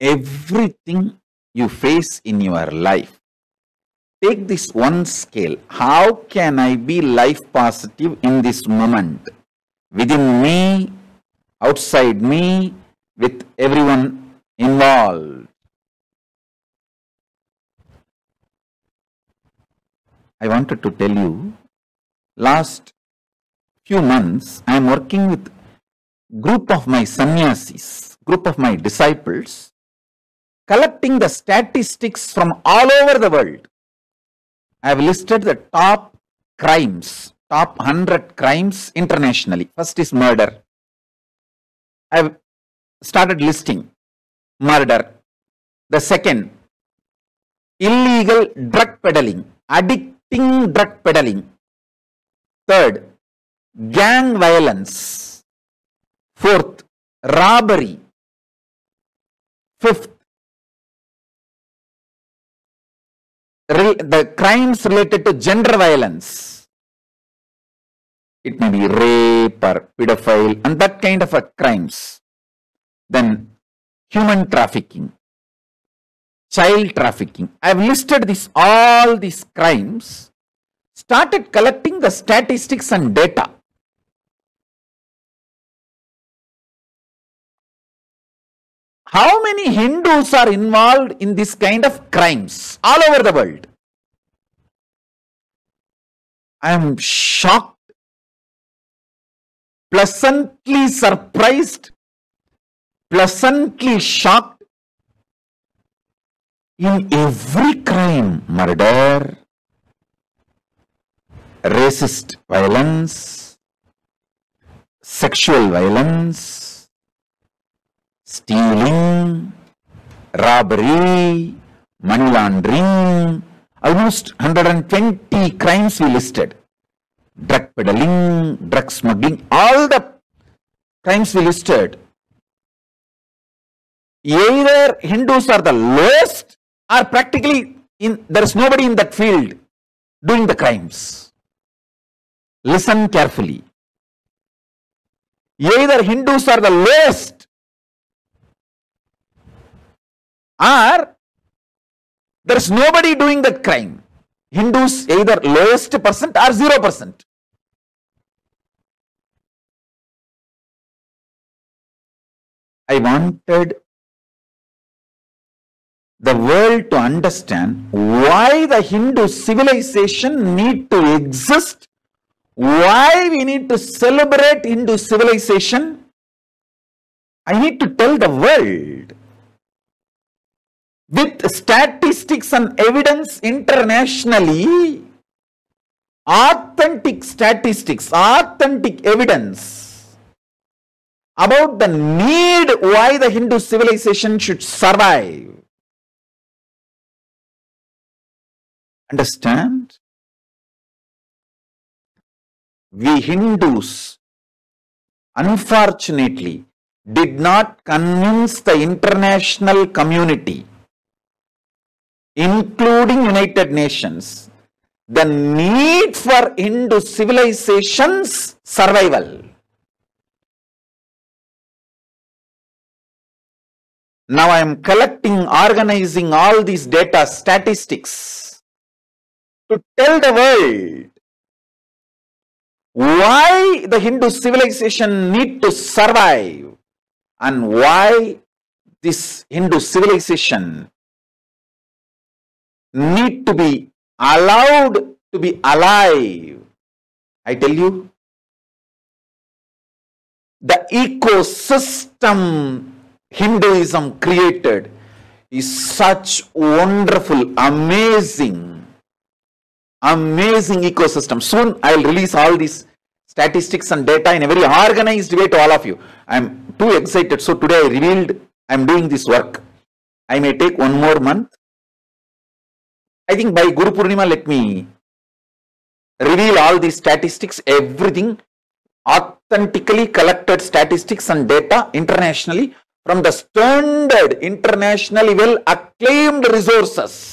everything you face in your life. Take this one scale. How can I be life positive in this moment? Within me, outside me, with everyone involved. I wanted to tell you, last few months I am working with group of my sannyasis, group of my disciples, collecting the statistics from all over the world. I have listed the top crimes, top 100 crimes internationally. First is murder. I have started listing murder. The second, illegal drug peddling, addicting drug peddling. Third, gang violence. Fourth, robbery. Fifth, the crimes related to gender violence. It may be rape or pedophile and that kind of crimes. Then human trafficking, child trafficking. I have listed all these crimes, started collecting the statistics and data. How many Hindus are involved in this kind of crimes all over the world? I am shocked, pleasantly surprised, pleasantly shocked. In every crime, murder, racist violence, sexual violence, stealing, robbery, money laundering, almost 120 crimes we listed. Drug peddling, drug smuggling, all the crimes we listed. Either Hindus are the lowest or practically there is nobody in that field doing the crimes. Listen carefully. Either Hindus are the lowest or there is nobody doing that crime. Hindus either lowest percent or 0%. I wanted the world to understand why the Hindu civilization need to exist, why we need to celebrate Hindu civilization. I need to tell the world. With statistics and evidence internationally, authentic statistics, authentic evidence about the need why the Hindu civilization should survive. Understand? We Hindus, unfortunately, did not convince the international community, including United Nations, the need for Hindu civilization's survival. Now I am collecting, organizing all these data, statistics to tell the world why the Hindu civilization need to survive and why this Hindu civilization need to be allowed to be alive. I tell you, the ecosystem Hinduism created is such wonderful, amazing ecosystem. Soon I will release all these statistics and data in a very organized way to all of you. I am too excited. So today I revealed I am doing this work. I may take one more month. I think by Guru Purnima, let me reveal all these statistics, everything, authentically collected statistics and data internationally from the standard, internationally well acclaimed resources.